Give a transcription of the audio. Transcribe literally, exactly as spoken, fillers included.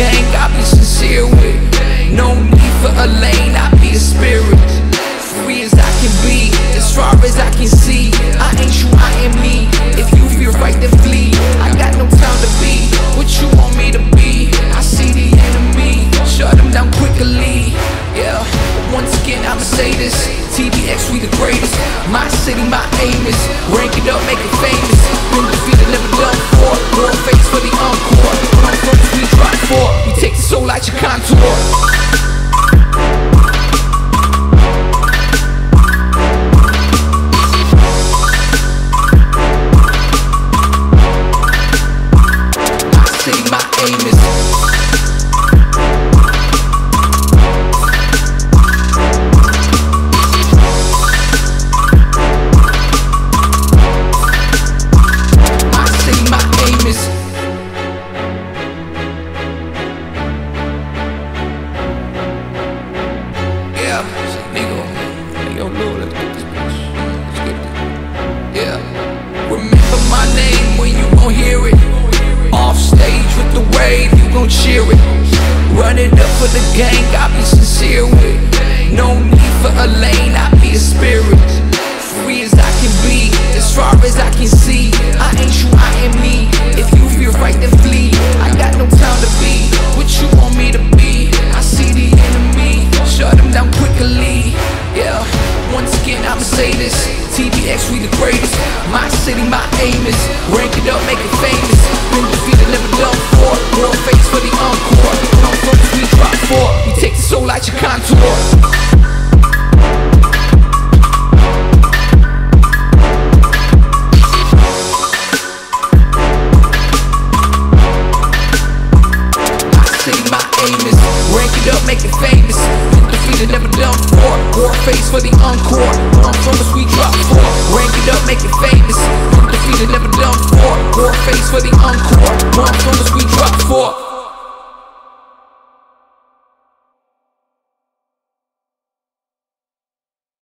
gang I be sincere with. No need for a lane, I be a spirit. Free as I can be, as far as I can see. I ain't you, I am me. If you feel right, then flee. I got no time to be what you want me to be. I see the enemy, shut them down quickly. Yeah, once again I'ma say this, T D X, we the greatest. My city, my aim is, rank it up, make it famous. Been defeated, never done for. More face for the encore. My folks, we drop for. We take the soul out your contour. Cheer it, run it up for the gang, I be sincere with. No need for a lane, I be a spirit. Free as I can be, as far as I can see. I ain't you, I am me. If you feel right, then flee. I got no time to be what you want me to be. I see the enemy, shut them down quickly. Yeah, once again I'ma say this, T V X, we the greatest. My city, my aim is, rank it up, make it famous. Been defeated, never done for. More face for the encore. No folks, we drop for. We take the soul out your contour. Face for the encore. On promise we drop four. Rank it up, make it famous. Defeated, never done for. War face for the encore. On promise we drop four.